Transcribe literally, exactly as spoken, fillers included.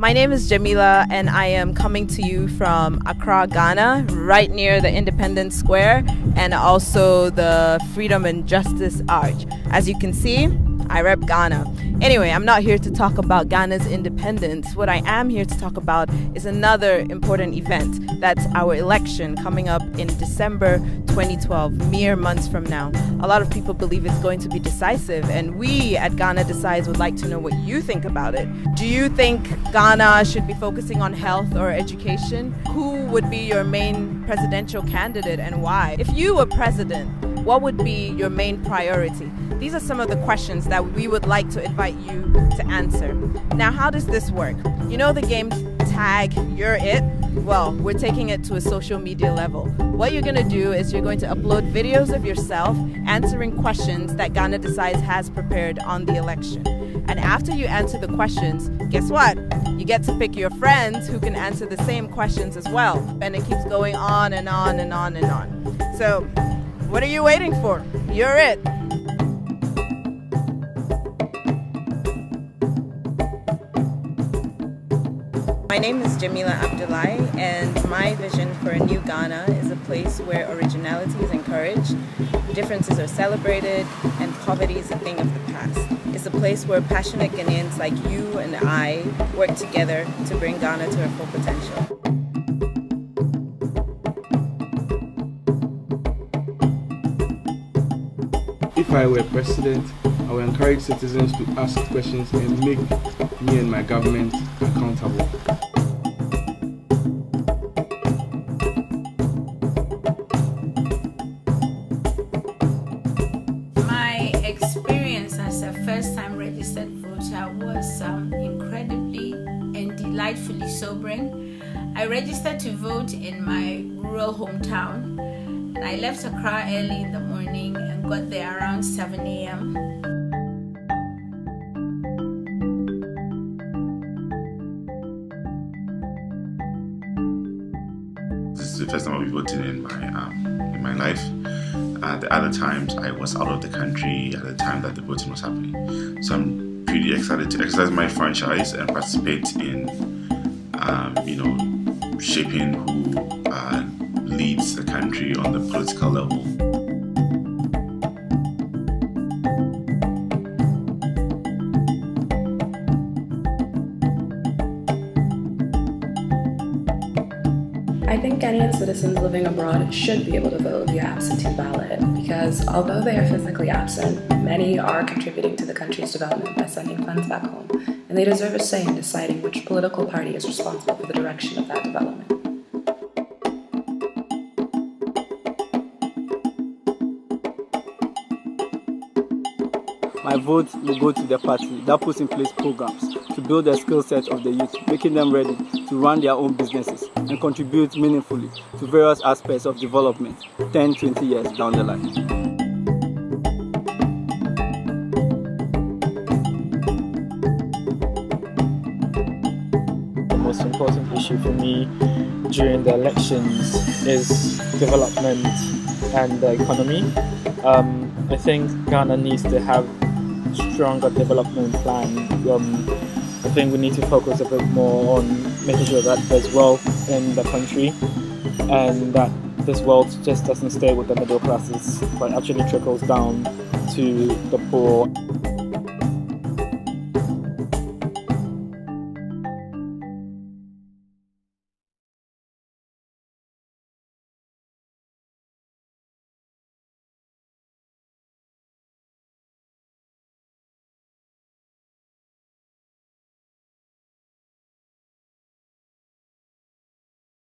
My name is Jamila and I am coming to you from Accra, Ghana, right near the Independence Square and also the Freedom and Justice Arch. As you can see, I rep Ghana. Anyway, I'm not here to talk about Ghana's independence. What I am here to talk about is another important event. That's our election coming up in December twenty twelve, mere months from now. A lot of people believe it's going to be decisive, and we at Ghana Decides would like to know what you think about it. Do you think Ghana should be focusing on health or education? Who would be your main presidential candidate and why? If you were president, what would be your main priority? These are some of the questions that we would like to invite you to answer. Now, how does this work? You know the game tag, you're it? Well, we're taking it to a social media level. What you're going to do is you're going to upload videos of yourself answering questions that Ghana Decides has prepared on the election. And after you answer the questions, guess what? You get to pick your friends who can answer the same questions as well. And it keeps going on and on and on and on. So, what are you waiting for? You're it. My name is Jamila Abdullahi, and my vision for a new Ghana is a place where originality is encouraged, differences are celebrated, and poverty is a thing of the past. It's a place where passionate Ghanaians like you and I work together to bring Ghana to her full potential. If I were president, I would encourage citizens to ask questions and make me and my government accountable. My experience as a first-time registered voter was um, incredibly and delightfully sobering. I registered to vote in my rural hometown. And I left Accra early in the morning and got there around seven A M This is the first time I'll be voting in my, um, in my life. Uh, the other times I was out of the country at the time that the voting was happening. So I'm pretty excited to exercise my franchise and participate in um, you know, shaping who uh, leads the country on the political level. I think Ghanaian citizens living abroad should be able to vote via absentee ballot because although they are physically absent, many are contributing to the country's development by sending funds back home, and they deserve a say in deciding which political party is responsible for the direction of that development. My vote will go to the party that puts in place programs to build the skill set of the youth, making them ready to run their own businesses and contribute meaningfully to various aspects of development ten to twenty years down the line. The most important issue for me during the elections is development and the economy. Um, I think Ghana needs to have stronger development plan. Um, I think we need to focus a bit more on making sure that there's wealth in the country and that this wealth just doesn't stay with the middle classes but actually trickles down to the poor.